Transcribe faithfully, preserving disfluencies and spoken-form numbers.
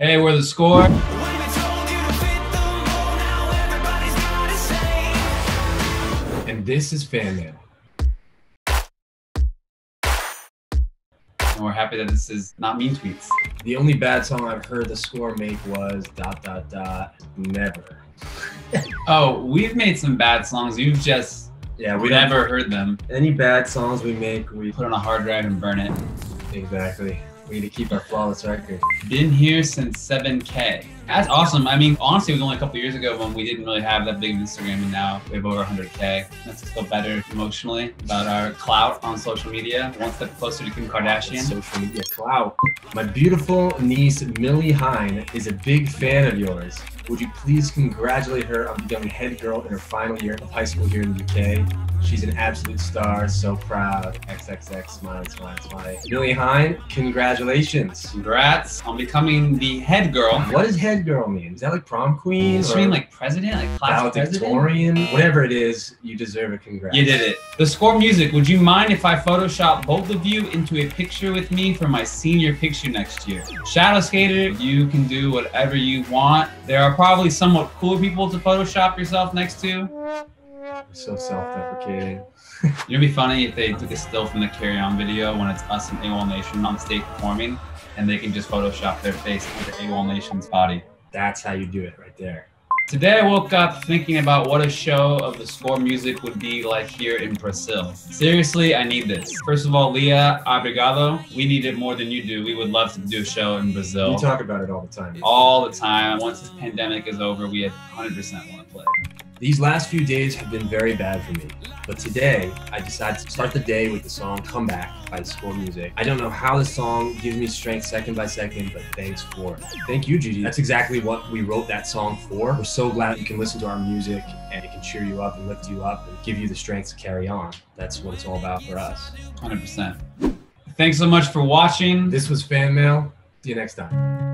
Hey, we're The Score. And this is Fan Mail. And we're happy that this is not mean tweets. The only bad song I've heard The Score make was dot dot dot never. Oh, we've made some bad songs. You've just yeah, we never heard them. Any bad songs we make, we put on a hard drive and burn it. Exactly. We need to keep our flawless record. Been here since seven K. That's awesome. I mean, honestly, it was only a couple years ago when we didn't really have that big of Instagram, and now we have over one hundred K. That's us feel better emotionally about our clout on social media. One step closer to Kim Kardashian. Social media clout. My beautiful niece, Millie Hine, is a big fan of yours. Would you please congratulate her on becoming head girl in her final year of high school here in the U K? She's an absolute star, so proud. X X X, smile, smile, smile. Millie Hine, congratulations. Congrats on becoming the head girl. What does head girl mean? Is that like prom queen? Does it mean like president? Like class valedictorian? President? Whatever it is, you deserve a congrats. You did it. The Score Music, would you mind if I Photoshop both of you into a picture with me for my senior picture next year? Shadow Skater, you can do whatever you want. There are probably somewhat cooler people to Photoshop yourself next to. We're so self-deprecating. It'd be funny if they took a still from the Carry On video when it's us and AWOL Nation on stage performing, and they can just Photoshop their face into AWOL Nation's body. That's how you do it right there. Today I woke up thinking about what a show of The Score Music would be like here in Brazil. Seriously, I need this. First of all, Leah, obrigado. We need it more than you do. We would love to do a show in Brazil. We talk about it all the time. All the time. Once this pandemic is over, we have one hundred percent want to play. These last few days have been very bad for me, but today I decided to start the day with the song Come Back by The Score Music. I don't know how this song gives me strength second by second, but thanks for it. Thank you, Gigi. That's exactly what we wrote that song for. We're so glad you can listen to our music and it can cheer you up and lift you up and give you the strength to carry on. That's what it's all about for us. one hundred percent. Thanks so much for watching. This was Fan Mail. See you next time.